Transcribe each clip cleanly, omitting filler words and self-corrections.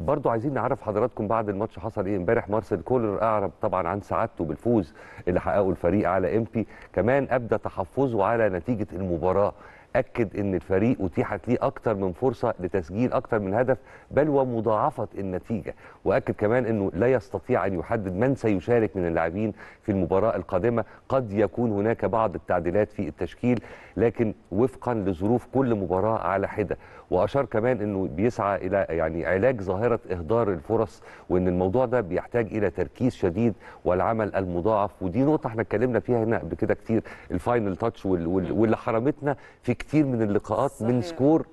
برضو عايزين نعرف حضراتكم بعد الماتش حصل ايه امبارح. مارسيل كولر اعرب طبعا عن سعادته بالفوز اللي حققه الفريق على إنبي، كمان ابدى تحفظه على نتيجه المباراه، اكد ان الفريق اتيحت ليه اكتر من فرصه لتسجيل اكتر من هدف بل ومضاعفه النتيجه، واكد كمان انه لا يستطيع ان يحدد من سيشارك من اللاعبين في المباراه القادمه، قد يكون هناك بعض التعديلات في التشكيل لكن وفقا لظروف كل مباراه على حده. واشار كمان انه بيسعى الى علاج ظاهره اهدار الفرص، وان الموضوع ده بيحتاج الى تركيز شديد والعمل المضاعف، ودي نقطه احنا اتكلمنا فيها هنا قبل كده كتير، الفاينل تاتش واللي حرمتنا في كتير من اللقاءات صحيح. من سكور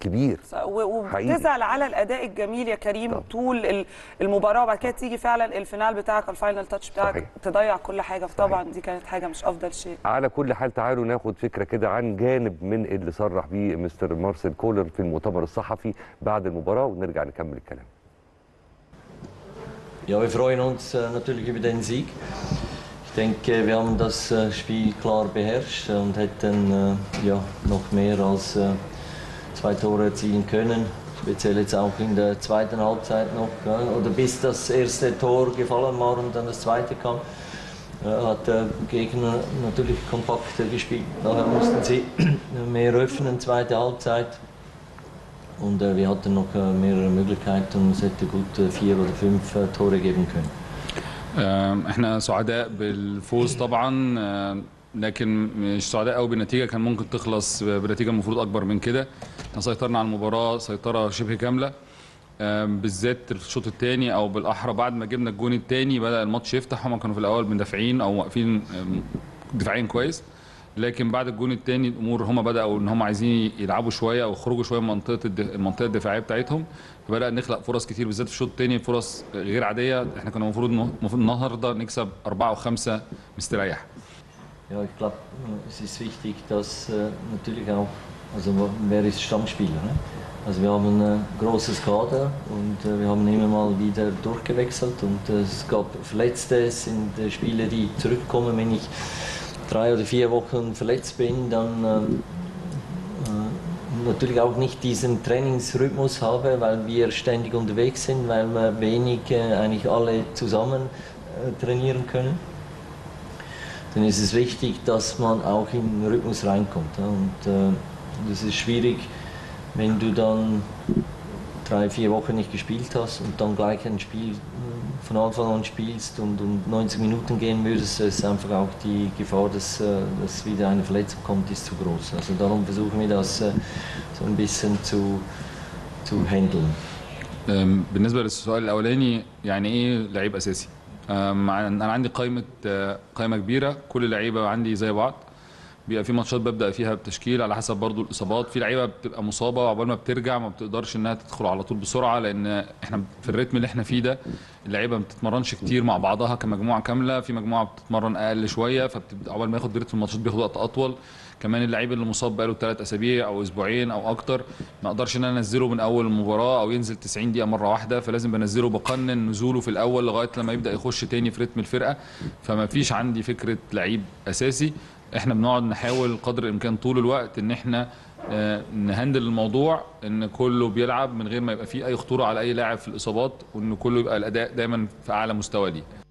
كبير وبتزعل على الاداء الجميل يا كريم طبعا. طول المباراه وبعد كده تيجي فعلا الفينال بتاعك الفاينل تاتش بتاعك صحيح. تضيع كل حاجه، فطبعا دي كانت حاجه مش افضل شيء. على كل حال تعالوا ناخد فكره كده عن جانب من اللي صرح بيه مستر مارسيل كولر في المؤتمر الصحفي بعد المباراه ونرجع نكمل الكلام. Ja, wir freuen uns natürlich über den Sieg. Ich denke, wir haben das Spiel klar beherrscht und hätten noch mehr als zwei Tore erzielen können. Speziell jetzt auch in der zweiten Halbzeit noch. Oder bis das erste Tor gefallen war und dann das zweite kam, hat der Gegner natürlich kompakter gespielt. Daher mussten sie mehr öffnen, zweite Halbzeit. Und wir hatten noch mehrere Möglichkeiten und es hätte gut 4 oder 5 Tore geben können. احنا سعداء بالفوز طبعا، لكن مش سعداء قوي بالنتيجه، كان ممكن تخلص بنتيجه المفروض اكبر من كده. احنا سيطرنا على المباراه سيطره شبه كامله، بالذات الشوط الثاني او بالاحرى بعد ما جبنا الجون الثاني بدا الماتش يفتح. هم كانوا في الاول مندافعين او واقفين دفاعين كويس، لكن بعد الجون الثاني الامور هم بداوا ان هم عايزين يلعبوا شويه او يخرجوا شويه من المنطقه الدفاعيه بتاعتهم، فبدأ نخلق فرص كتير بالذات في الشوط الثاني، فرص غير عاديه. احنا كنا المفروض النهارده نكسب 4 و5 مستريح. Ja, ich glaube, es ist wichtig, dass natürlich auch, also wer ist Stammspieler, ne? Also wir haben ein großes Kader und wir haben immer mal wieder durchgewechselt und es gab Verletzte, es sind Spieler, die zurückkommen. Wenn ich 3 oder 4 Wochen verletzt bin, dann natürlich auch nicht diesen Trainingsrhythmus habe, weil wir ständig unterwegs sind, weil wir wenig eigentlich alle zusammen trainieren können. Dann ist es wichtig, dass man auch in den Rhythmus reinkommt. Ja? Und das ist schwierig, wenn du dann 3, 4 Wochen nicht gespielt hast und dann gleich ein Spiel von Anfang an spielst und 90 Minuten gehen würdest, ist einfach auch die Gefahr, dass wieder eine Verletzung kommt, ist zu groß. Also darum versuchen wir das so ein bisschen zu handeln. بالنسبة للسؤال الأولاني، يعني إيه لعيب أساسي؟ أنا عندي قائمة كبيرة، كل اللعيبة عندي زي بعض. بيبقى في ماتشات ببدا فيها بتشكيل على حسب برضو الاصابات، في لعيبه بتبقى مصابه وعقبال ما بترجع ما بتقدرش انها تدخل على طول بسرعه، لان احنا في الريتم اللي احنا فيه ده اللعيبه ما بتتمرنش كتير مع بعضها كمجموعه كامله، في مجموعه بتتمرن اقل شويه، فعقبال ما ياخد ريتم الماتشات بياخد وقت اطول. كمان اللعيب اللي مصاب بقاله 3 اسابيع او اسبوعين او اكتر ما اقدرش ان انا انزله من اول المباراه او ينزل 90 دقيقه مره واحده، فلازم بنزله بقنن نزوله في الاول لغايه لما يبدا يخش تاني في ريتم الفرقه. فما فيش عندي فكره لعيب اساسي، احنا بنقعد نحاول قدر الامكان طول الوقت ان احنا نهندل الموضوع، ان كله بيلعب من غير ما يبقى فيه اي خطوره على اي لاعب في الاصابات، وان كله يبقى الاداء دايما في اعلى مستوى. دي